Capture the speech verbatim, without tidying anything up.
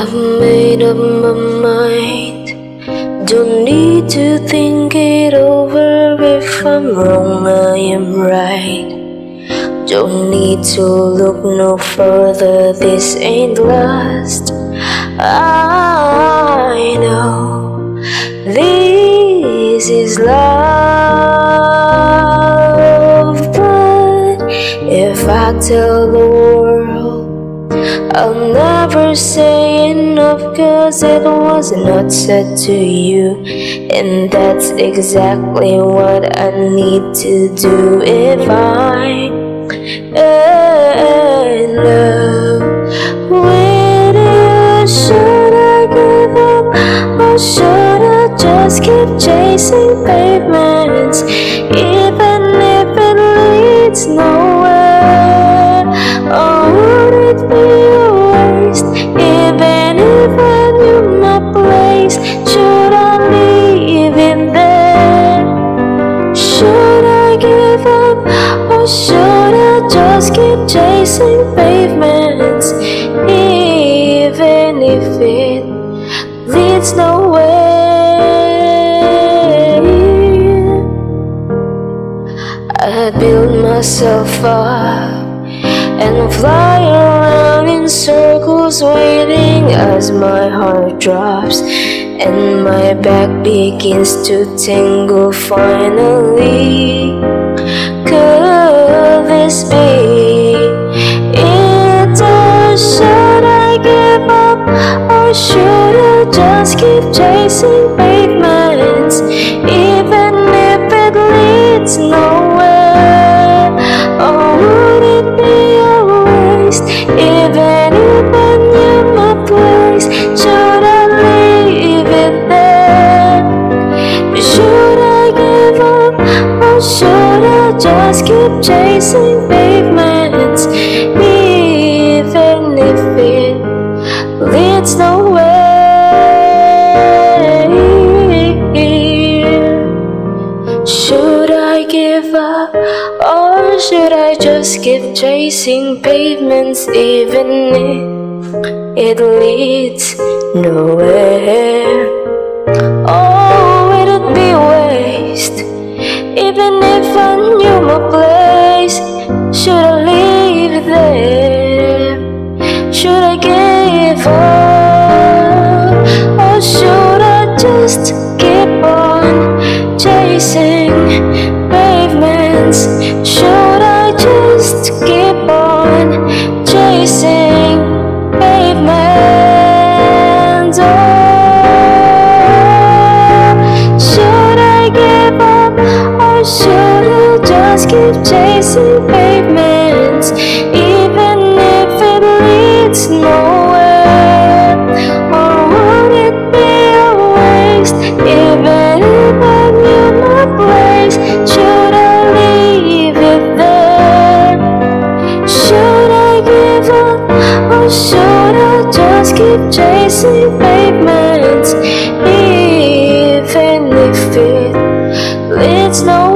I've made up my mind. Don't need to think it over. If I'm wrong, I am right. Don't need to look no further. This ain't last. I know this is love, but if I tell the world, I'll never say enough, cause it was not said to you, and that's exactly what I need to do if I end up with you. Should I give up, or should I just keep chasing pavements, even if it leads nowhere? Or would it be a waste, even if I knew my place? Should I leave it there? Should I give up, or should I just keep chasing pavements, even if it leads nowhere? I build myself up and fly around in circles, waiting as my heart drops and my back begins to tingle. Finally, could this be it? Or should I give up, or should I just keep chasing pavements, even if it leads nowhere? Or would it be a waste, even if I knew my place? Should I leave it there? Should I give up, or should I just keep chasing pavements, even if it leads nowhere? Should I give up, or should I just keep chasing pavements, even if it leads nowhere? Oh, it'd be a waste, even if I knew my place. Should I leave it there? Should I give up? Or should I just keep on chasing pavements? Should I just keep on chasing pavements? Oh, should I give up? Or should I just keep chasing pavements, even if it leads nowhere? Or would it be a waste, even if I knew my place? Should I leave it there? Should I give up, or should I just keep chasing pavements, even if it leads nowhere?